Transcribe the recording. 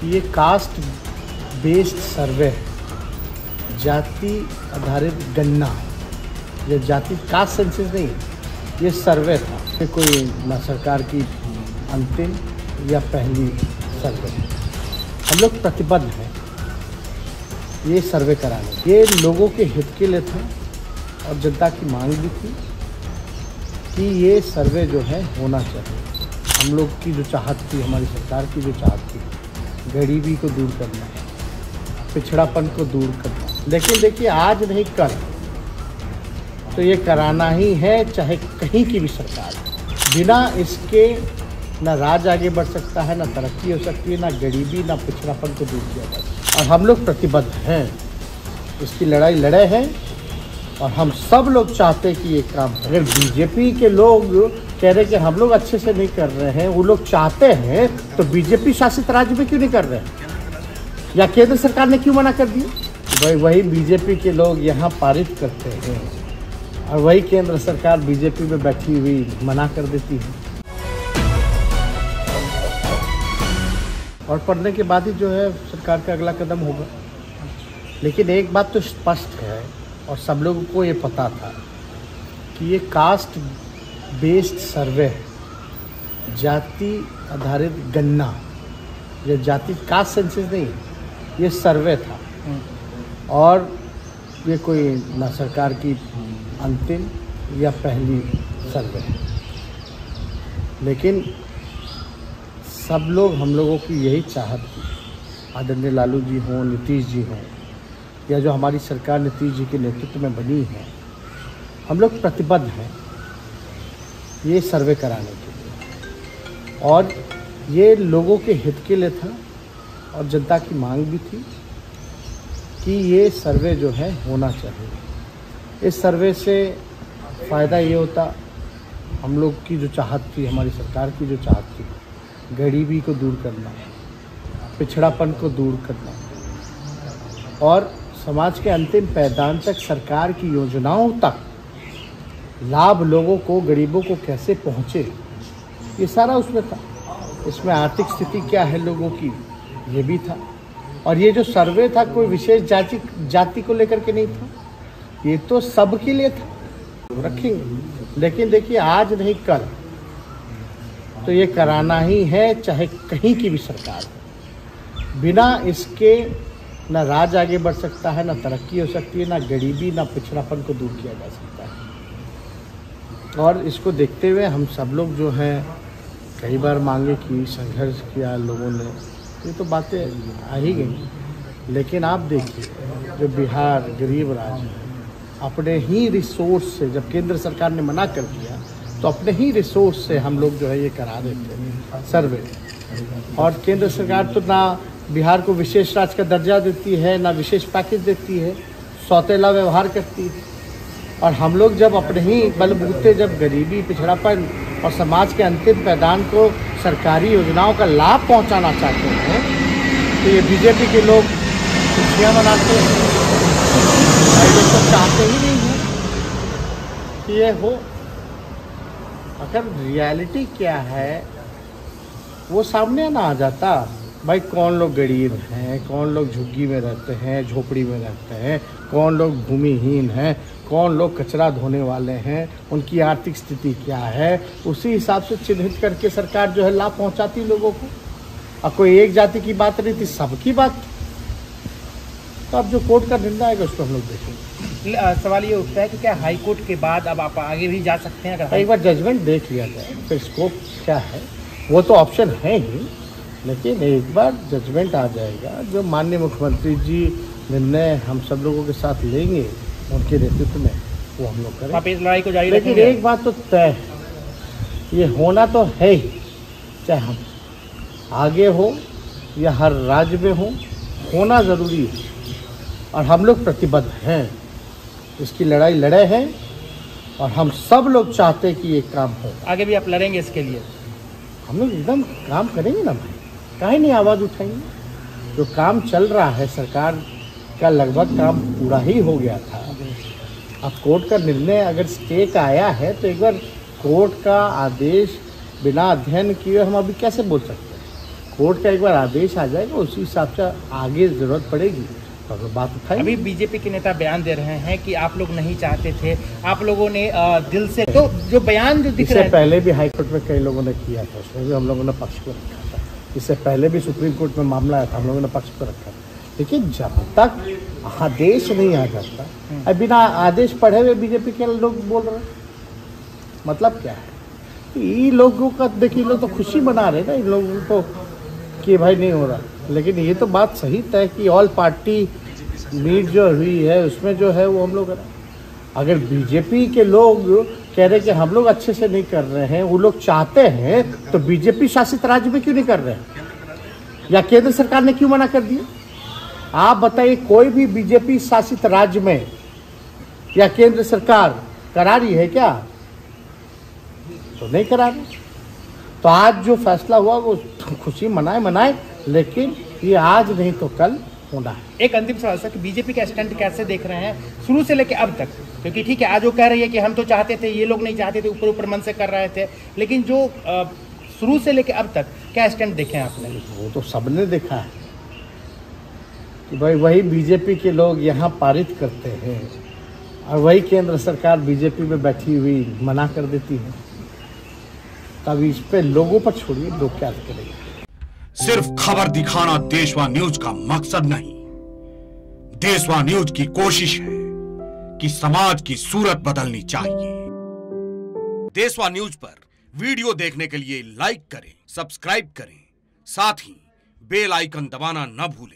कि ये caste based सर्वे है, जाति आधारित गणना है, ये जाति कास्ट सेंसस नहीं है, ये सर्वे था, ये कोई ना सरकार की अंतिम या पहली सर्वे। हम लोग प्रतिबद्ध हैं ये सर्वे कराने, ये लोगों के हित के लिए था और जनता की मांग भी थी कि ये सर्वे जो है होना चाहिए। हम लोग की जो चाहत थी, हमारी सरकार की जो चाहत थी, गरीबी को दूर करना है, पिछड़ापन को दूर करना है, लेकिन देखिए आज नहीं कल तो ये कराना ही है, चाहे कहीं की भी सरकार। बिना इसके ना राज आगे बढ़ सकता है, ना तरक्की हो सकती है, ना गरीबी, ना पिछड़ापन को दूर किया जा सकता। और हम लोग प्रतिबद्ध हैं, इसकी लड़ाई लड़े हैं और हम सब लोग चाहते हैं कि ये काम हो। अगर बीजेपी के लोग कह रहे हैं कि हम लोग अच्छे से नहीं कर रहे हैं, वो लोग चाहते हैं, तो बीजेपी शासित राज्य में क्यों नहीं कर रहे हैं, या केंद्र सरकार ने क्यों मना कर दिया? भाई वही बीजेपी के लोग यहाँ पारित करते हैं और वही केंद्र सरकार बीजेपी में बैठी हुई मना कर देती है, और पढ़ने के बाद ही जो है सरकार का अगला कदम होगा। लेकिन एक बात तो स्पष्ट है और सब लोगों को ये पता था कि ये कास्ट बेस्ड सर्वे है, जाति आधारित गणना, ये जाति कास्ट सेंसस नहीं है, ये सर्वे था और ये कोई ना सरकार की अंतिम या पहली सर्वे है। लेकिन सब लोग, हम लोगों की यही चाहत थी, आदरणीय लालू जी हों, नीतीश जी हों, या जो हमारी सरकार नीतीश जी के नेतृत्व में बनी है, हम लोग प्रतिबद्ध हैं ये सर्वे कराने के लिए, और ये लोगों के हित के लिए था और जनता की मांग भी थी कि ये सर्वे जो है होना चाहिए। इस सर्वे से फ़ायदा ये होता, हम लोग की जो चाहत थी, हमारी सरकार की जो चाहत थी, गरीबी को दूर करना, पिछड़ापन को दूर करना, और समाज के अंतिम पैदान तक सरकार की योजनाओं तक लाभ लोगों को, गरीबों को कैसे पहुँचे, ये सारा उसमें था। इसमें आर्थिक स्थिति क्या है लोगों की, ये भी था, और ये जो सर्वे था कोई विशेष जाति को लेकर के नहीं था, ये तो सब के लिए था, रखेंगे। लेकिन देखिए आज नहीं कल तो ये कराना ही है, चाहे कहीं की भी सरकार हो। बिना इसके ना राज आगे बढ़ सकता है, ना तरक्की हो सकती है, ना गरीबी, ना पिछड़ापन को दूर किया जा सकता है। और इसको देखते हुए हम सब लोग जो हैं कई बार मांगे कि संघर्ष किया लोगों ने, ये तो बातें आ ही गई। लेकिन आप देखिए जो बिहार गरीब राज्य है, अपने ही रिसोर्स से, जब केंद्र सरकार ने मना कर दिया तो अपने ही रिसोर्स से हम लोग जो है ये करा देते हैं सर्वे, और केंद्र सरकार तो ना बिहार को विशेष राज्य का दर्जा देती है, ना विशेष पैकेज देती है, सौतेला व्यवहार करती है, और हम लोग जब अपने ही बलबूते, जब गरीबी, पिछड़ापन और समाज के अंतिम पैदान को सरकारी योजनाओं का लाभ पहुंचाना चाहते हैं, तो ये बीजेपी के लोग खुशियाँ मनाते हैं, तो चाहते ही नहीं हैं कि ये हो। अगर रियलिटी क्या है वो सामने ना आ जाता, भाई कौन लोग गरीब हैं, कौन लोग झुग्गी में रहते हैं, झोपड़ी में रहते हैं, कौन लोग भूमिहीन हैं, कौन लोग कचरा धोने वाले हैं, उनकी आर्थिक स्थिति क्या है, उसी हिसाब से चिन्हित करके सरकार जो है लाभ पहुंचाती लोगों को। अब कोई एक जाति की बात नहीं थी, सबकी बात। तो अब जो कोर्ट का निर्णय आएगा उसको हम लोग देखेंगे। सवाल ये उठता है कि क्या हाई कोर्ट के बाद अब आप आगे भी जा सकते हैं? एक बार जजमेंट देख लिया जाए, फिर स्कोप क्या है, वो तो ऑप्शन है ही, लेकिन एक बार जजमेंट आ जाएगा, जो माननीय मुख्यमंत्री जी निर्णय हम सब लोगों के साथ लेंगे उनके नेतृत्व में, वो हम लोग करेंगे। आप इस लड़ाई को जारी रखेंगे? लेकिन एक बात तो तय है, ये होना तो है ही, चाहे हम आगे हो या हर राज्य में हो, होना ज़रूरी है, और हम लोग प्रतिबद्ध हैं, इसकी लड़ाई लड़े हैं और हम सब लोग चाहते हैं कि ये काम हो। आगे भी आप लड़ेंगे इसके लिए? हम लोग एकदम काम करेंगे ना भाई, काहे नहीं आवाज़ उठाएंगे। जो काम चल रहा है, सरकार का लगभग काम पूरा ही हो गया था। अब कोर्ट का निर्णय अगर स्टे का आया है, तो एक बार कोर्ट का आदेश बिना अध्ययन किए हम अभी कैसे बोल सकते हैं? कोर्ट का एक बार आदेश आ जाएगा, उसी हिसाब से आगे जरूरत पड़ेगी तो बात उठाएंगे। अभी बीजेपी के नेता बयान दे रहे हैं कि आप लोग नहीं चाहते थे, आप लोगों ने दिल से, तो जो बयान जो दिख रहा है, पहले भी हाईकोर्ट में कई लोगों ने किया था, उसमें भी हम लोगों ने पक्ष को रखा था। इससे पहले भी सुप्रीम कोर्ट में मामला आया था, हम लोगों ने पक्ष को रखा। लेकिन जब तक आदेश नहीं आ जाता, बिना आदेश पढ़े हुए बीजेपी के लोग बोल रहे, मतलब क्या है? ये लोगों का देखिए, लोग तो खुशी मना रहे ना इन लोगों को कि भाई नहीं हो रहा। लेकिन ये तो बात सही तय कि ऑल पार्टी मीट जो हुई है उसमें जो है वो हम लोग, अगर बीजेपी के लोग कह रहे कि हम लोग अच्छे से नहीं कर रहे हैं, वो लोग चाहते हैं, तो बीजेपी शासित राज्य में क्यों नहीं कर रहे हैं, या केंद्र सरकार ने क्यों मना कर दिया? आप बताइए, कोई भी बीजेपी शासित राज्य में या केंद्र सरकार करा रही है क्या? तो नहीं करा रही। तो आज जो फैसला हुआ वो खुशी मनाए, लेकिन ये आज नहीं तो कल होना है। एक अंतिम सवाल सर, कि बीजेपी का स्टैंड कैसे देख रहे हैं शुरू से लेकर अब तक? क्योंकि ठीक है, आज वो कह रही है कि हम तो चाहते थे, ये लोग नहीं चाहते थे, ऊपर ऊपर मन से कर रहे थे, लेकिन जो शुरू से लेकर अब तक क्या स्टैंड देखे आपने? वो तो सबने देखा है कि भाई वही बीजेपी के लोग यहाँ पारित करते हैं और वही केंद्र सरकार बीजेपी में बैठी हुई मना कर देती है। तब इस पे लोगों पर छोड़िए, लोग क्या करेंगे? सिर्फ खबर दिखाना देशवा न्यूज का मकसद नहीं, देशवा न्यूज की कोशिश है कि समाज की सूरत बदलनी चाहिए। देशवा न्यूज पर वीडियो देखने के लिए लाइक करें, सब्सक्राइब करें, साथ ही बेल आइकन दबाना न भूलें।